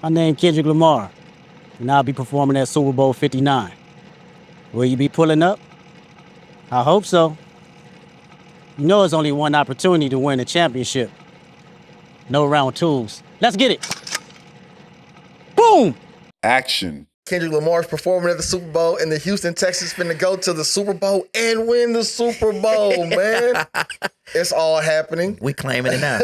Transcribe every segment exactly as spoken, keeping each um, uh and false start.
My name Kendrick Lamar, and I'll be performing at Super Bowl fifty-nine. Will you be pulling up? I hope so. You know it's only one opportunity to win a championship. No round twos. Let's get it. Boom! Action. Kendrick Lamar's performing at the Super Bowl, and the Houston Texans finna go to the Super Bowl and win the Super Bowl, man. It's all happening. We claiming it now.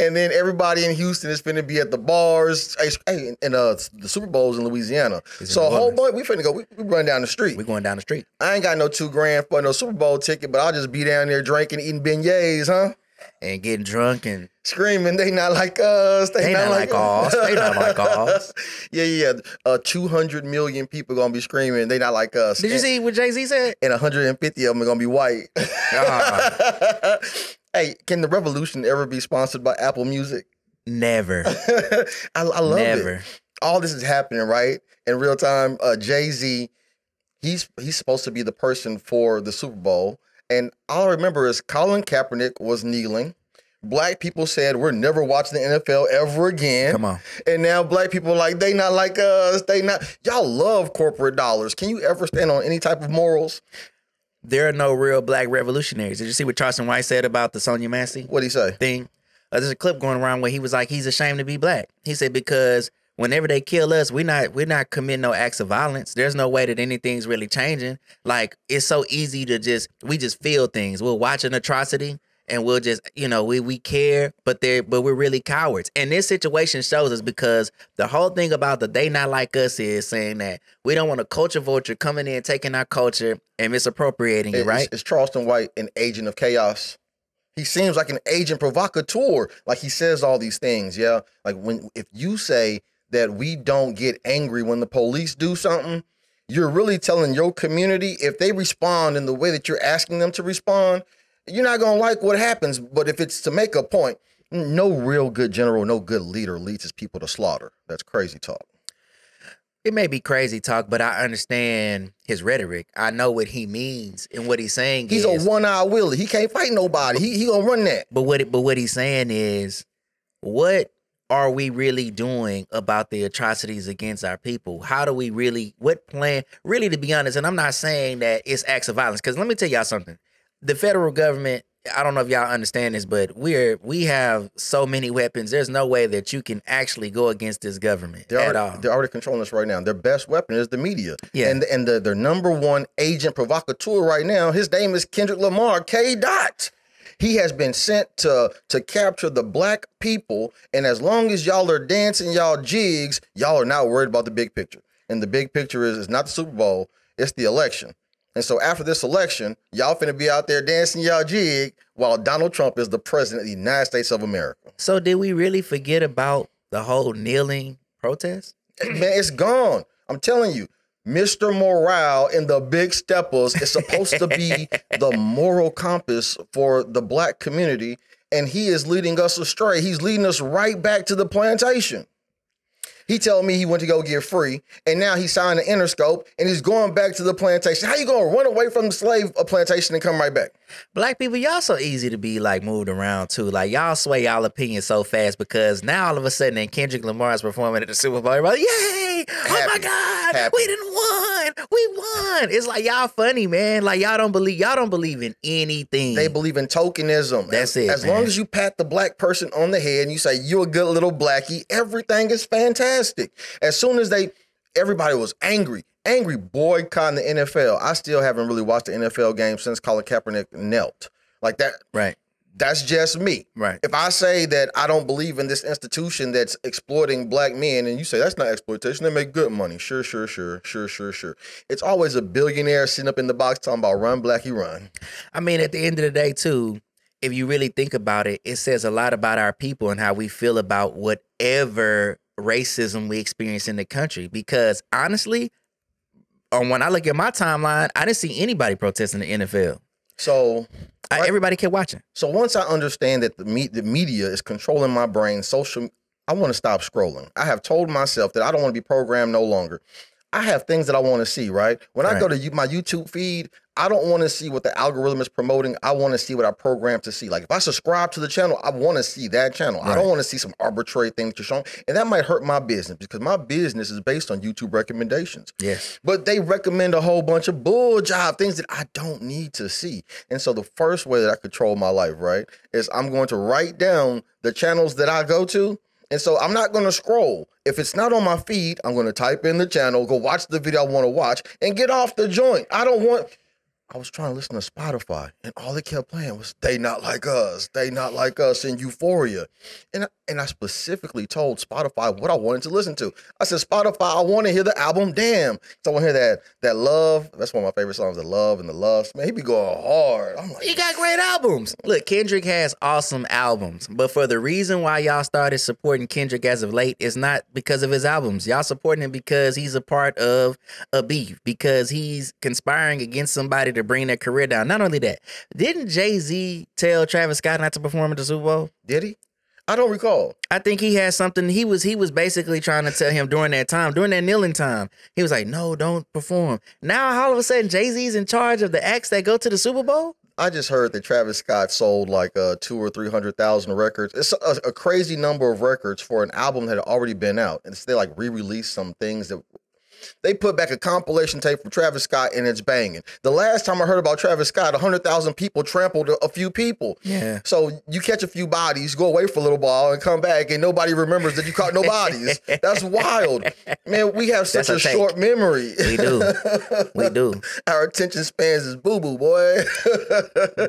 And then everybody in Houston is finna be at the bars. Hey, and uh, the Super Bowl's in Louisiana. It's so, whole boy, we finna go. We, we run down the street. We going down the street. I ain't got no two grand for no Super Bowl ticket, but I'll just be down there drinking, eating beignets, huh? And getting drunk and screaming, they not like us. They, they not, not like us. us. They not like us. Yeah, yeah. Uh, two hundred million people going to be screaming, they not like us. Did and, you see what Jay-Z said? And one hundred fifty of them are going to be white. Uh-huh. Hey, can the revolution ever be sponsored by Apple Music? Never. I, I love Never. it. All this is happening, right? In real time, uh, Jay-Z, he's, he's supposed to be the person for the Super Bowl. And all I remember is Colin Kaepernick was kneeling. Black people said, we're never watching the N F L ever again. Come on. And now black people are like, they not like us. They not. Y'all love corporate dollars. Can you ever stand on any type of morals? There are no real black revolutionaries. Did you see what Charleston White said about the Sonia Massey? What'd he say? Thing. Uh, there's a clip going around where he was like, he's ashamed to be black. He said, because whenever they kill us, we're not, we're not committing no acts of violence. There's no way that anything's really changing. Like, it's so easy to just, we just feel things. We'll watch an atrocity and we'll just, you know, we we care, but they're, but we're really cowards. And this situation shows us, because the whole thing about the they not like us is saying that we don't want a culture vulture coming in, taking our culture and misappropriating it, it right? It's, it's Charleston White, an agent of chaos. He seems like an agent provocateur. Like, he says all these things, yeah? Like, when if you say that we don't get angry when the police do something, you're really telling your community, if they respond in the way that you're asking them to respond, you're not gonna like what happens. But if it's to make a point, no real good general, no good leader leads his people to slaughter. That's crazy talk. It may be crazy talk, but I understand his rhetoric. I know what he means and what he's saying. He's is, a one-eye Willie. He can't fight nobody. He, he gonna run that. But what it, but what he's saying is, what are we really doing about the atrocities against our people? How do we really, what plan, really, to be honest, and I'm not saying that it's acts of violence, because let me tell y'all something. The federal government, I don't know if y'all understand this, but we're, we have so many weapons. There's no way that you can actually go against this government they're at already, all. They're already controlling us right now. Their best weapon is the media. Yeah. And, and the, their number one agent provocateur right now, his name is Kendrick Lamar, K. Dot. He has been sent to, to capture the black people. And as long as y'all are dancing y'all jigs, y'all are not worried about the big picture. And the big picture is, it's not the Super Bowl, it's the election. And so after this election, y'all finna be out there dancing y'all jig while Donald Trump is the president of the United States of America. So did we really forget about the whole kneeling protest? Man, it's gone. I'm telling you. Mister Morale and the Big Steppers is supposed to be the moral compass for the black community, and he is leading us astray. He's leading us right back to the plantation. He told me he went to go get free, and now he signed the Interscope, and he's going back to the plantation. How you going to run away from the slave plantation and come right back? Black people, y'all so easy to be, like, moved around, too. Like, y'all sway y'all opinion so fast, because now all of a sudden, and Kendrick Lamar is performing at the Super Bowl. Everybody, yay! Happy. Oh, my God! Happy. We didn't won! We won! It's like, y'all funny, man. Like, y'all don't believe y'all don't believe in anything. They believe in tokenism. That's as, it, As man. long as you pat the black person on the head and you say, you're a good little blackie, everything is fantastic. As soon as they, everybody was angry, angry, boycotting the N F L. I still haven't really watched the N F L game since Colin Kaepernick knelt. Like that. Right. That's just me. Right. If I say that I don't believe in this institution that's exploiting black men, and you say that's not exploitation, they make good money. Sure, sure, sure, sure, sure, sure. It's always a billionaire sitting up in the box talking about run, blackie, run. I mean, at the end of the day, too, if you really think about it, it says a lot about our people and how we feel about whatever racism we experience in the country, because honestly, on when I look at my timeline, I didn't see anybody protesting the N F L. So I, right, everybody kept watching. So once I understand that the, me, the media is controlling my brain, social, I want to stop scrolling. I have told myself that I don't want to be programmed no longer. I have things that I want to see, right? When right. I go to my YouTube feed, I don't want to see what the algorithm is promoting. I want to see what I programmed to see. Like if I subscribe to the channel, I want to see that channel. Right. I don't want to see some arbitrary thing that you're showing. And that might hurt my business because my business is based on YouTube recommendations. Yes. But they recommend a whole bunch of bull job things that I don't need to see. And so the first way that I control my life, right, is I'm going to write down the channels that I go to. And so I'm not going to scroll. If it's not on my feed, I'm going to type in the channel, go watch the video I want to watch, and get off the joint. I don't want... I was trying to listen to Spotify, and all they kept playing was, they not like us, they not like us, in Euphoria. And I, and I specifically told Spotify what I wanted to listen to. I said, Spotify, I want to hear the album Damn. So I want to hear that that Love. That's one of my favorite songs, The Love and the Lust. Man, he be going hard. I'm like, he got great albums. Look, Kendrick has awesome albums, but for the reason why y'all started supporting Kendrick as of late is not because of his albums. Y'all supporting him because he's a part of a beef, because he's conspiring against somebody to to bring their career down. Not only that, didn't Jay-Z tell Travis Scott not to perform at the Super Bowl? Did he? I don't recall. I think he had something. He was he was basically trying to tell him during that time, during that kneeling time, he was like, no, don't perform. Now, all of a sudden, Jay-Z's in charge of the acts that go to the Super Bowl? I just heard that Travis Scott sold like uh, two or three hundred thousand records. It's a, a crazy number of records for an album that had already been out. And so they like re-released some things that... They put back a compilation tape from Travis Scott, and it's banging. The last time I heard about Travis Scott, one hundred thousand people trampled a few people. Yeah. So you catch a few bodies, go away for a little while, and come back, and nobody remembers that you caught no bodies. That's wild. Man, we have such That's a, a short memory. We do. We do. Our attention spans is boo-boo, boy.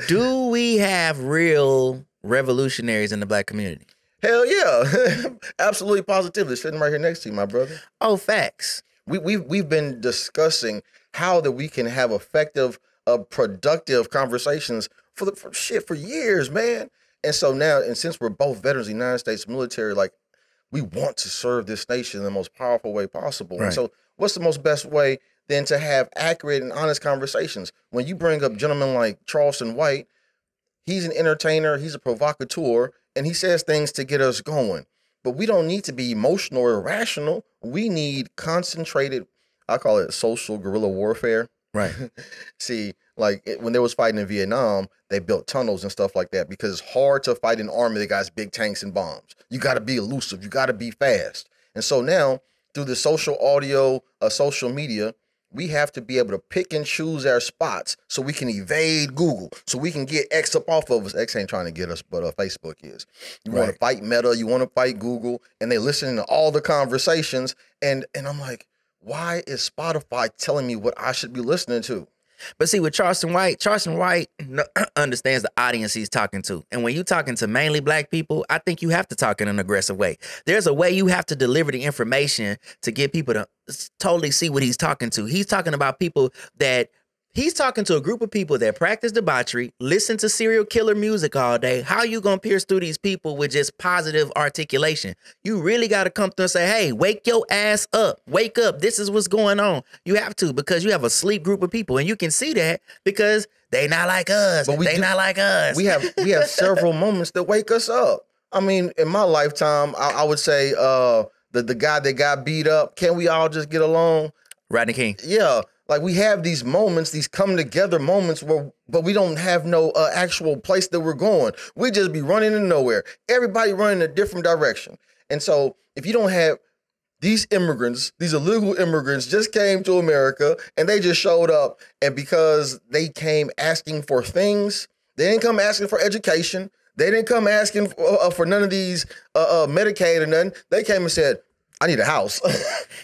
Do we have real revolutionaries in the black community? Hell yeah. Absolutely positively. Sitting right here next to you, my brother. Oh, facts. We, we've, we've been discussing how that we can have effective, uh, productive conversations for the for shit for years, man. And so now, and since we're both veterans of the United States military, like we want to serve this nation in the most powerful way possible. Right. And so what's the most best way than to have accurate and honest conversations? When you bring up gentlemen like Charleston White, he's an entertainer, he's a provocateur, and he says things to get us going. But we don't need to be emotional or irrational. We need concentrated, I call it social guerrilla warfare. Right. See, like it, when they was fighting in Vietnam, they built tunnels and stuff like that because it's hard to fight an army that got big tanks and bombs. You got to be elusive. You got to be fast. And so now through the social audio, uh, social media, we have to be able to pick and choose our spots so we can evade Google, so we can get X up off of us. X ain't trying to get us, but uh, Facebook is. You right. want to fight Meta, you want to fight Google, and they listen to all the conversations. And, and I'm like, why is Spotify telling me what I should be listening to? But see, with Charleston White, Charleston White understands the audience he's talking to. And when you're talking to mainly black people, I think you have to talk in an aggressive way. There's a way you have to deliver the information to get people to totally see what he's talking to. He's talking about people that... He's talking to a group of people that practice debauchery, listen to serial killer music all day. How you going to pierce through these people with just positive articulation? You really got to come through and say, hey, wake your ass up. Wake up. This is what's going on. You have to, because you have a sleep group of people. And you can see that because they not like us. But we they do, not like us. We have we have several moments that wake us up. I mean, in my lifetime, I, I would say uh, the, the guy that got beat up, can we all just get along? Rodney King. Yeah. Like we have these moments, these come together moments where, but we don't have no uh, actual place that we're going. We just be running in nowhere. Everybody running a different direction. And so if you don't have these immigrants, these illegal immigrants just came to America and they just showed up. And because they came asking for things, they didn't come asking for education. They didn't come asking for, uh, for none of these uh, uh, Medicaid or nothing. They came and said, I need a house.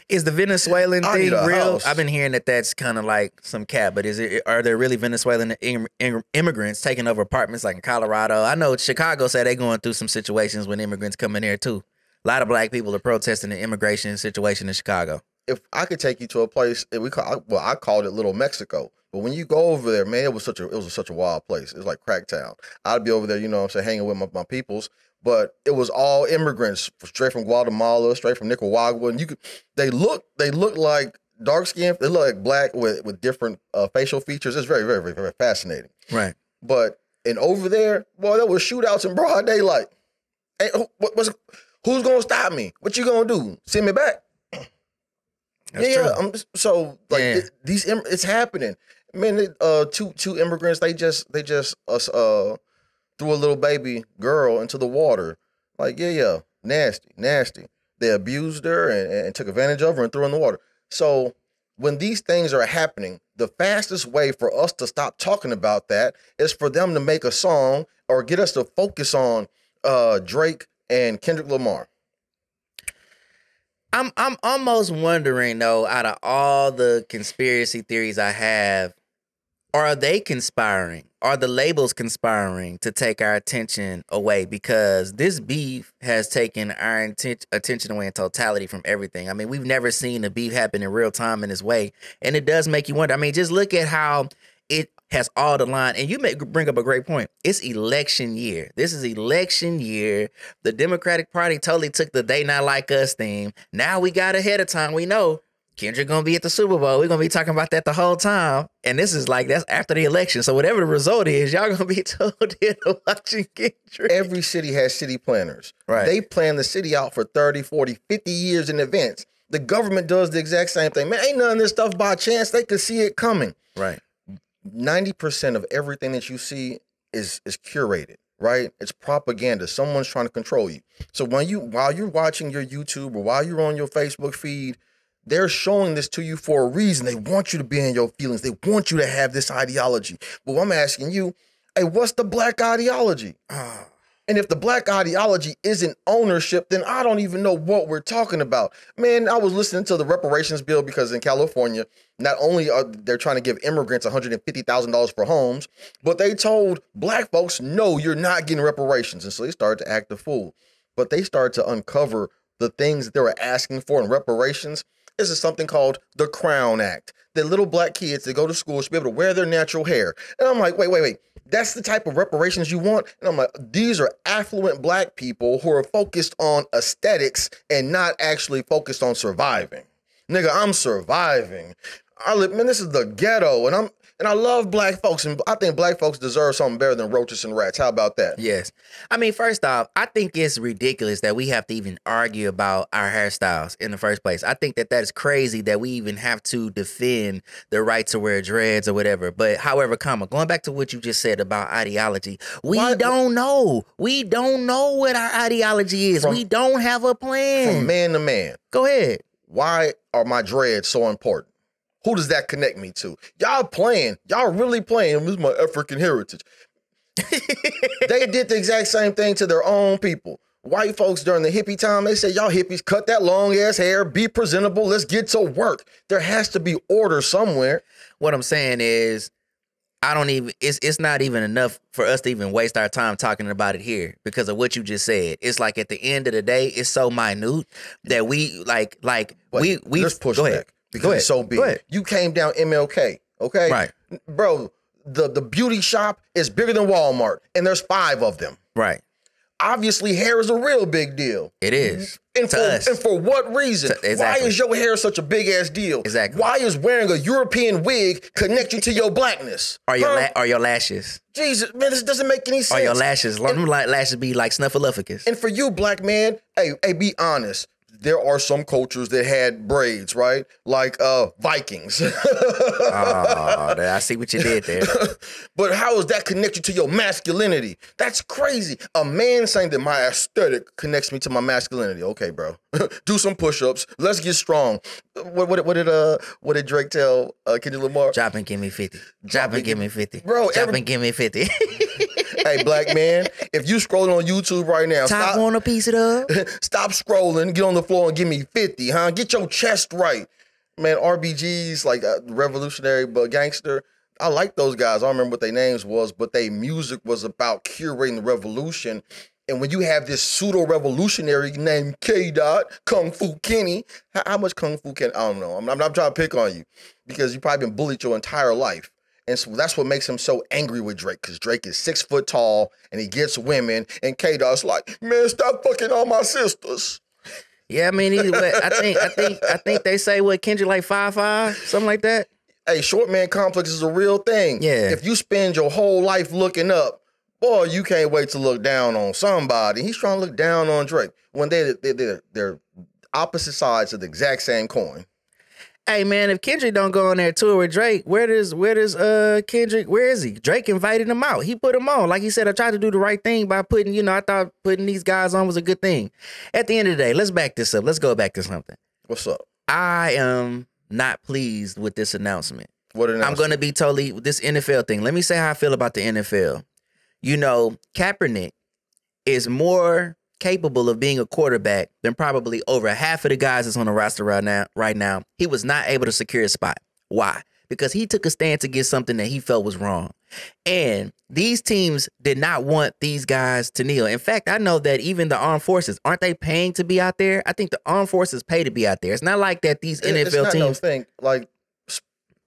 Is the Venezuelan thing real? House. I've been hearing that that's kind of like some cap, but is it? Are there really Venezuelan im im immigrants taking over apartments like in Colorado? I know Chicago said they're going through some situations when immigrants come in there too. A lot of black people are protesting the immigration situation in Chicago. If I could take you to a place, we call, well, I called it Little Mexico. But when you go over there, man, it was such a it was such a wild place. It was like crack town. I'd be over there, you know what I'm saying, hanging with my, my peoples. But it was all immigrants, straight from Guatemala, straight from Nicaragua, and you could. They look, they look like dark skin. They look like black with with different uh, facial features. It's very, very, very, very fascinating. Right. But and over there, boy, there was shootouts in broad daylight. Hey, who, what's, who's gonna stop me? What you gonna do? Send me back? That's yeah, true. I'm just, so like yeah. th these, it's happening. Man, they, uh, two two immigrants they just they just us uh threw a little baby girl into the water. Like yeah, yeah, nasty, nasty. They abused her and, and took advantage of her and threw her in the water. So when these things are happening, the fastest way for us to stop talking about that is for them to make a song or get us to focus on uh, Drake and Kendrick Lamar. I'm I'm almost wondering though, out of all the conspiracy theories I have, are they conspiring? Are the labels conspiring to take our attention away? Because this beef has taken our attention away in totality from everything. I mean, we've never seen a beef happen in real time in this way. And it does make you wonder. I mean, just look at how it has all the line. And you may bring up a great point. It's election year. This is election year. The Democratic Party totally took the they not like us theme. Now we got ahead of time. We know Kendrick gonna be at the Super Bowl. We're gonna be talking about that the whole time. And this is like, that's after the election. So whatever the result is, y'all gonna be told in watching Kendrick. Every city has city planners. Right. They plan the city out for thirty, forty, fifty years in advance. The government does the exact same thing. Man, ain't none of this stuff by chance. They could see it coming. Right. ninety percent of everything that you see is is curated, right? It's propaganda. Someone's trying to control you. So when you while you're watching your YouTube or while you're on your Facebook feed, they're showing this to you for a reason. They want you to be in your feelings. They want you to have this ideology. But I'm asking you, hey, what's the black ideology? And if the black ideology isn't ownership, then I don't even know what we're talking about. Man, I was listening to the reparations bill because in California, not only are they trying to give immigrants one hundred fifty thousand dollars for homes, but they told black folks, no, you're not getting reparations. And so they started to act a fool. But they started to uncover the things that they were asking for in reparations. This is something called the Crown Act. The little black kids that go to school should be able to wear their natural hair. And I'm like, wait, wait, wait. That's the type of reparations you want? And I'm like, these are affluent black people who are focused on aesthetics and not actually focused on surviving. Nigga, I'm surviving. I live, man, this is the ghetto. And I'm and I love black folks. And I think black folks deserve something better than roaches and rats. How about that? Yes. I mean, first off, I think it's ridiculous that we have to even argue about our hairstyles in the first place. I think that that is crazy that we even have to defend the right to wear dreads or whatever. But however, comma, going back to what you just said about ideology, we what? don't know. We don't know what our ideology is. From, we don't have a plan. From man to man. Go ahead. Why are my dreads so important? Who does that connect me to? Y'all playing. Y'all really playing. This is my African heritage. They did the exact same thing to their own people. White folks during the hippie time, they said, y'all hippies, cut that long ass hair, be presentable, let's get to work. There has to be order somewhere. What I'm saying is, I don't even, it's, it's not even enough for us to even waste our time talking about it here because of what you just said. It's like at the end of the day, it's so minute that we like, like but we, we, let's push go ahead. back. Because it's so big. You came down M L K, okay? Right. Bro, the, the beauty shop is bigger than Walmart, and there's five of them. Right. Obviously, hair is a real big deal. It is. And, to for, us. and for what reason? To, exactly. Why is your hair such a big-ass deal? Exactly. Why is wearing a European wig connect you to your blackness? Or your, la or your lashes. Jesus, man, this doesn't make any sense. Or your lashes. Let them lashes be like snuffleupagus. And for you, black man, hey, hey, be honest. There are some cultures that had braids, right? Like uh, Vikings. Oh, I see what you did there. But how is that connected to your masculinity? That's crazy. A man saying that my aesthetic connects me to my masculinity. Okay, bro. Do some push-ups. Let's get strong. What, what, what did uh, what did Drake tell uh, Kendrick Lamar? Drop and give me fifty. Drop and give me fifty. Bro, Drop every... and give me fifty. Hey, black man, if you scrolling on YouTube right now, Top stop, want a piece it up. Stop scrolling, get on the floor and give me fifty, huh? Get your chest right. Man, R B Gs, like uh, revolutionary but gangster, I like those guys. I don't remember what their names was, but their music was about curating the revolution. And when you have this pseudo-revolutionary named K-Dot, Kung Fu Kenny, how, how much Kung Fu Kenny? I don't know. I'm, I'm not trying to pick on you because you've probably been bullied your entire life. And so that's what makes him so angry with Drake, because Drake is six foot tall and he gets women. And K-Dot's like, man, stop fucking all my sisters. Yeah, I mean, either way, I think I think I think they say what Kendrick like five five, something like that. Hey, short man complex is a real thing. Yeah. If you spend your whole life looking up, boy, you can't wait to look down on somebody. He's trying to look down on Drake when they they they're, they're opposite sides of the exact same coin. Hey man, if Kendrick don't go on there tour with Drake, where does where does uh Kendrick? Where is he? Drake invited him out. He put him on. Like he said, I tried to do the right thing by putting. You know, I thought putting these guys on was a good thing. At the end of the day, let's back this up. Let's go back to something. What's up? I am not pleased with this announcement. What announcement? I'm going to be totally this N F L thing. Let me say how I feel about the N F L. You know, Kaepernick is more capable of being a quarterback than probably over half of the guys that's on the roster right now. Right now, he was not able to secure a spot. Why? Because he took a stance against something that he felt was wrong. And these teams did not want these guys to kneel. In fact, I know that even the armed forces, aren't they paying to be out there? I think the armed forces pay to be out there. It's not like that these it, N F L it's not teams. No thing. Like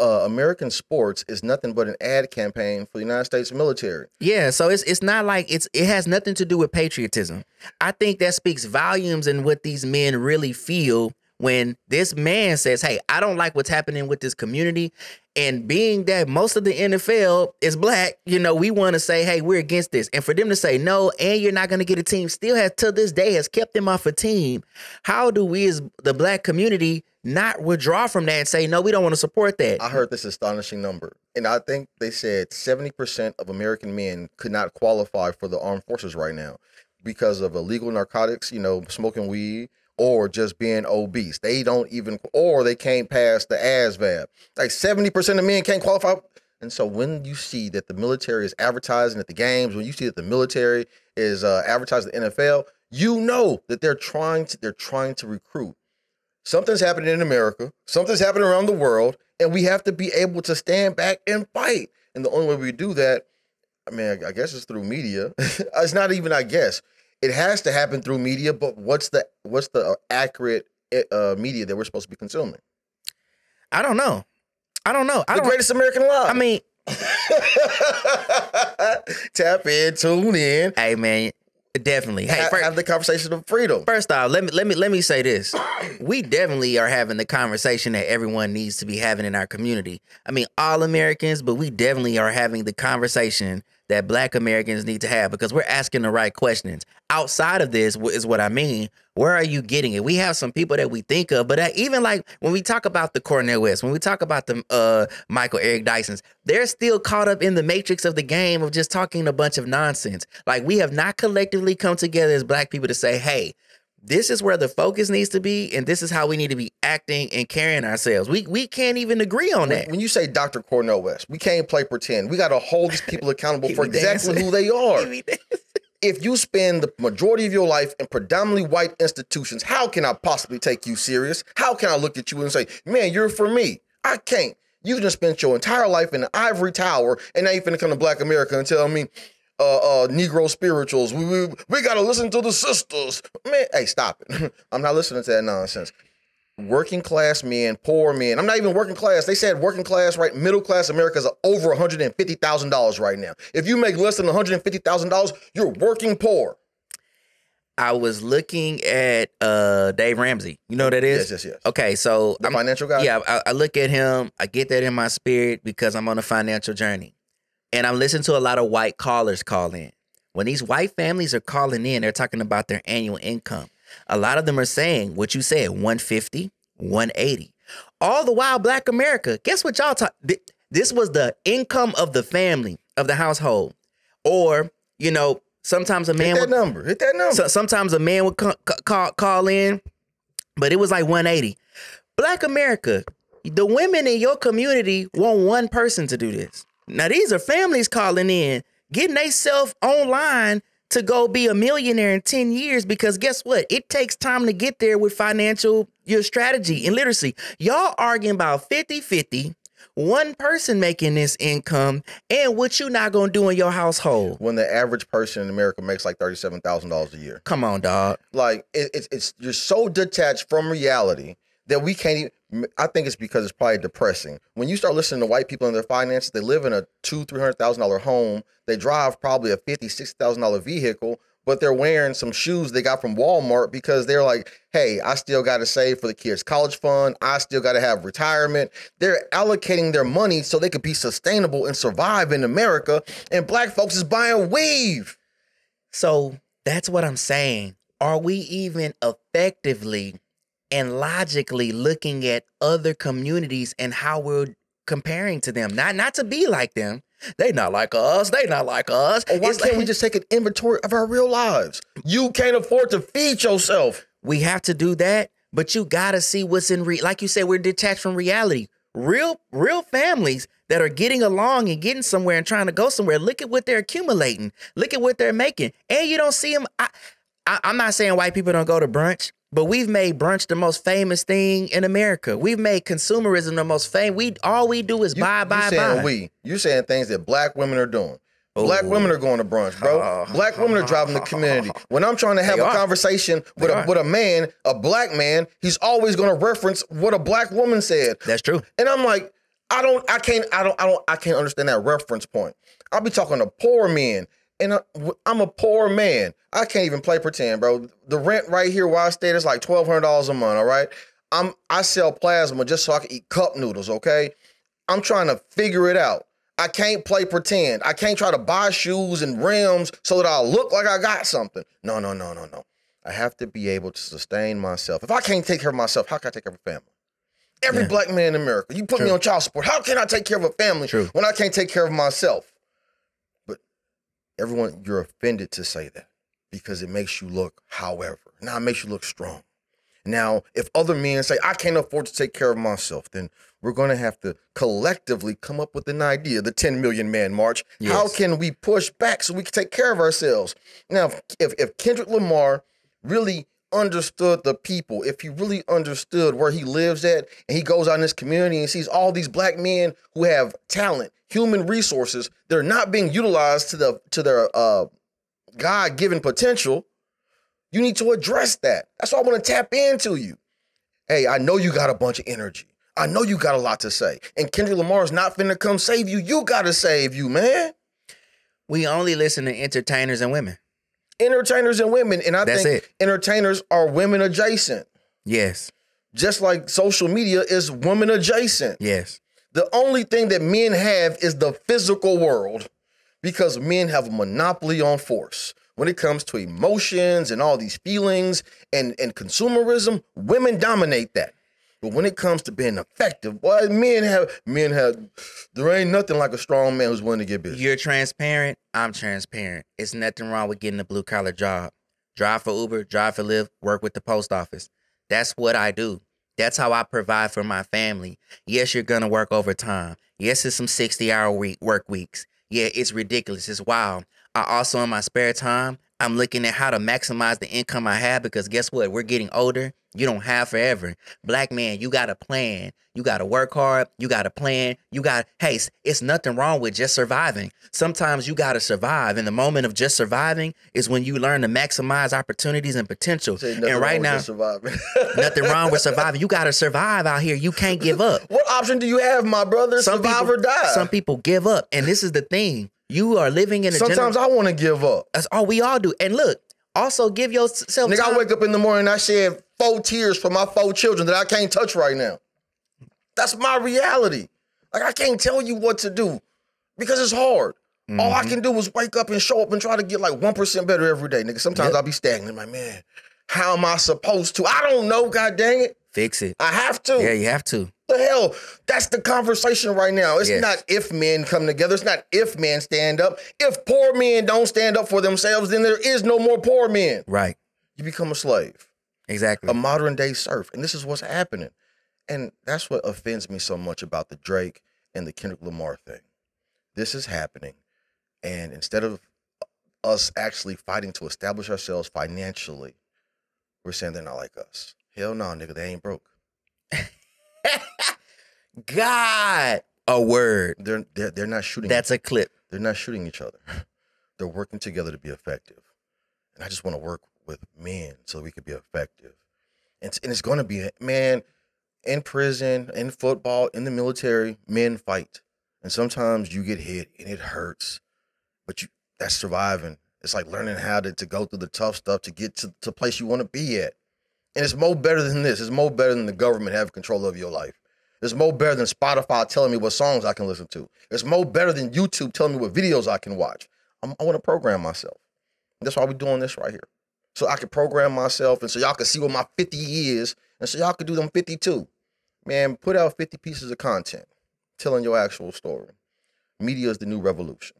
uh, American sports is nothing but an ad campaign for the United States military. Yeah, so it's it's not like it's it has nothing to do with patriotism. I think that speaks volumes in what these men really feel. When this man says, hey, I don't like what's happening with this community, and being that most of the N F L is black, you know, we want to say, hey, we're against this. And for them to say no, and you're not going to get a team, still has, to this day, has kept them off a team. How do we as the black community not withdraw from that and say, no, we don't want to support that? I heard this astonishing number, and I think they said seventy percent of American men could not qualify for the armed forces right now because of illegal narcotics, you know, smoking weed, or just being obese. They don't even, or they can't pass the A S V A B. Like seventy percent of men can't qualify. And so when you see that the military is advertising at the games, when you see that the military is uh, advertising the N F L, you know that they're trying to, they're trying to recruit. Something's happening in America. Something's happening around the world. And we have to be able to stand back and fight. And the only way we do that, I mean, I guess it's through media. It's not even, I guess. It has to happen through media, but what's the what's the accurate uh, media that we're supposed to be consuming? I don't know. I don't know. I the don't, greatest American life. I mean, tap in, tune in. Hey man, definitely. Hey, first, have the conversation of freedom. First off, let me let me let me say this: we definitely are having the conversation that everyone needs to be having in our community. I mean, all Americans, but we definitely are having the conversation that black Americans need to have, because we're asking the right questions. Outside of this is what I mean. Where are you getting it? We have some people that we think of, but even like when we talk about the Cornel West, when we talk about the uh, Michael Eric Dysons, they're still caught up in the matrix of the game of just talking a bunch of nonsense. Like, we have not collectively come together as black people to say, hey, this is where the focus needs to be, and this is how we need to be acting and carrying ourselves. We we can't even agree on that. When, when you say Doctor Cornel West, we can't play pretend. We got to hold these people accountable for exactly dancing. Who they are. If you spend the majority of your life in predominantly white institutions, how can I possibly take you serious? How can I look at you and say, man, you're for me? I can't. You just spent your entire life in the ivory tower, and now you're finna come to black America and tell me, Uh, uh, Negro spirituals. We, we we gotta listen to the sisters. Man, hey, stop it. I'm not listening to that nonsense. Working class men, poor men. I'm not even working class. They said working class, right? Middle class America is over one hundred fifty thousand dollars right now. If you make less than one hundred fifty thousand dollars, you're working poor. I was looking at uh, Dave Ramsey. You know what that is? Yes, yes, yes. Okay, so the I'm, financial guy? Yeah, I, I look at him. I get that in my spirit because I'm on a financial journey. And I'm listening to a lot of white callers call in. When these white families are calling in, they're talking about their annual income. A lot of them are saying what you said, one fifty, one eighty. All the while, black America, guess what y'all talk? This was the income of the family, of the household. Or, you know, sometimes a man would- Hit that would, number, hit that number. So, sometimes a man would call, call, call in, but it was like one eighty. Black America, the women in your community want one person to do this. Now, these are families calling in, getting themselves online to go be a millionaire in ten years, because guess what? It takes time to get there with financial, your strategy and literacy. Y'all arguing about fifty fifty, one person making this income, and what you not going to do in your household. When the average person in America makes like thirty-seven thousand dollars a year. Come on, dog. Like, it, it's, it's you're so detached from reality that we can't even. I think it's because it's probably depressing. When you start listening to white people and their finances, they live in a two, three hundred thousand dollar home. They drive probably a fifty, sixty thousand dollar vehicle, but they're wearing some shoes they got from Walmart because they're like, "Hey, I still got to save for the kids' college fund. I still got to have retirement." They're allocating their money so they could be sustainable and survive in America. And black folks is buying weave. So that's what I'm saying. Are we even effectively and logically looking at other communities and how we're comparing to them. Not not to be like them. They not like us. They not like us. Or why it's can't like, we just take an inventory of our real lives? You can't afford to feed yourself. We have to do that, but you got to see what's in re like you said, we're detached from reality. Real, real families that are getting along and getting somewhere and trying to go somewhere. Look at what they're accumulating. Look at what they're making. And you don't see them. I, I, I'm not saying white people don't go to brunch, but we've made brunch the most famous thing in America. We've made consumerism the most famous. We all we do is you, buy, buy, you're saying buy. We, you're saying things that black women are doing. Black Ooh. women are going to brunch, bro. Uh, black women are driving the community. When I'm trying to have they a are. conversation with a, with a man, a black man, he's always going to reference what a black woman said. That's true. And I'm like, I don't, I can't, I don't, I don't, I can't understand that reference point. I'll be talking to poor men, and I, I'm a poor man. I can't even play pretend, bro. The rent right here where I stayed is like twelve hundred dollars a month. All right, I'm I sell plasma just so I can eat cup noodles. Okay, I'm trying to figure it out. I can't play pretend. I can't try to buy shoes and rims so that I look like I got something. No, no, no, no, no. I have to be able to sustain myself. If I can't take care of myself, how can I take care of a family? Every yeah. black man in America, you put True. me on child support. How can I take care of a family True. when I can't take care of myself? But everyone, you're offended to say that because it makes you look however. Now it makes you look strong. Now, if other men say, I can't afford to take care of myself, then we're going to have to collectively come up with an idea, the ten million man march. Yes. How can we push back so we can take care of ourselves? Now, if, if Kendrick Lamar really understood the people, if he really understood where he lives at, and he goes out in his community and sees all these black men who have talent, human resources, they're not being utilized to, the, to their uh, God-given potential, you need to address that. That's why I want to tap into you. Hey, I know you got a bunch of energy. I know you got a lot to say. And Kendrick Lamar's not finna come save you. You got to save you, man. We only listen to entertainers and women. Entertainers and women. And I That's think it. entertainers are women adjacent. Yes. Just like social media is women adjacent. Yes. The only thing that men have is the physical world because men have a monopoly on force. When it comes to emotions and all these feelings and, and consumerism, women dominate that. But when it comes to being effective, boy, men have, men have, there ain't nothing like a strong man who's willing to get busy. You're transparent. I'm transparent. It's nothing wrong with getting a blue collar job. Drive for Uber, drive for Lyft, work with the post office. That's what I do. That's how I provide for my family. Yes, you're going to work overtime. Yes, it's some sixty hour week work weeks. Yeah, it's ridiculous. It's wild. I also, in my spare time, I'm looking at how to maximize the income I have because guess what? We're getting older. You don't have forever. Black man, you got a plan. You got to work hard. You got a plan. You got, hey, it's nothing wrong with just surviving. Sometimes you got to survive. And the moment of just surviving is when you learn to maximize opportunities and potential. And right now, nothing wrong with surviving. You got to survive out here. You can't give up. What option do you have, my brother? Some survive people, or die. Some people give up. And this is the thing. You are living in a Sometimes I want to give up. That's all we all do. And look, also give yourself Nigga, time. I wake up in the morning and I shed four tears for my four children that I can't touch right now. That's my reality. Like, I can't tell you what to do because it's hard. Mm-hmm. All I can do is wake up and show up and try to get like one percent better every day, nigga. Sometimes yep. I'll be stagnant. Like, man, how am I supposed to? I don't know, god dang it. Fix it. I have to. Yeah, you have to. The hell, that's the conversation right now. It's yes. not if men come together. It's not if men stand up. If poor men don't stand up for themselves, then there is no more poor men. Right. You become a slave. Exactly. A modern day serf. And this is what's happening. And that's what offends me so much about the Drake and the Kendrick Lamar thing. This is happening. And instead of us actually fighting to establish ourselves financially, we're saying they're not like us. Hell no, nigga, they ain't broke. God, a word. They're, they're, they're not shooting. That's a clip. They're not shooting each other. They're working together to be effective. And I just want to work with men so we can be effective. And, and it's going to be, man, in prison, in football, in the military, men fight. And sometimes you get hit and it hurts. But you that's surviving. It's like learning how to, to go through the tough stuff to get to the place you want to be at. And it's more better than this. It's more better than the government having control of your life. It's more better than Spotify telling me what songs I can listen to. It's more better than YouTube telling me what videos I can watch. I'm, I want to program myself. That's why we're doing this right here. So I can program myself and so y'all can see what my fifty is And so y'all could do them fifty-two. Man, put out fifty pieces of content telling your actual story. Media is the new revolution.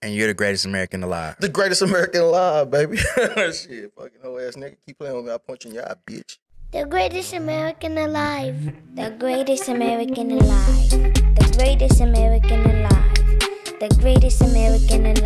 And you're the greatest American alive. The greatest American alive, baby. Shit, fucking whole ass nigga. Keep playing with me. I'll punch you in your eye, bitch. The greatest American alive. The greatest American alive. The greatest American alive. The greatest American alive.